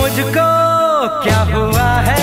मुझको क्या हुआ है।